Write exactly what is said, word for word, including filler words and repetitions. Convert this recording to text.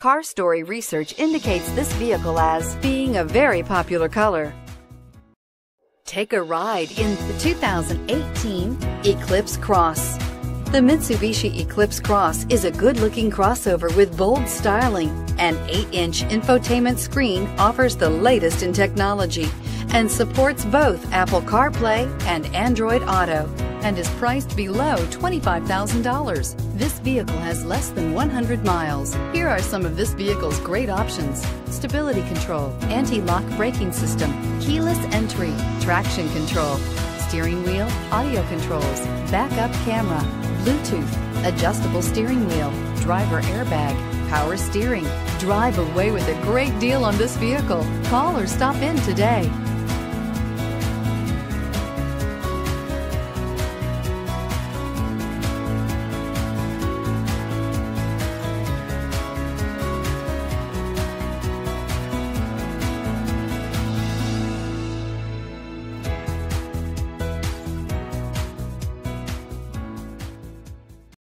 CarStory research indicates this vehicle as being a very popular color. Take a ride in the two thousand eighteen Eclipse Cross. The Mitsubishi Eclipse Cross is a good-looking crossover with bold styling. An eight inch infotainment screen offers the latest in technology and supports both Apple CarPlay and Android Auto, and is priced below twenty-five thousand dollars. This vehicle has less than one hundred miles. Here are some of this vehicle's great options: stability control, anti-lock braking system, keyless entry, traction control, steering wheel audio controls, backup camera, Bluetooth, adjustable steering wheel, driver airbag, power steering. Drive away with a great deal on this vehicle. Call or stop in today.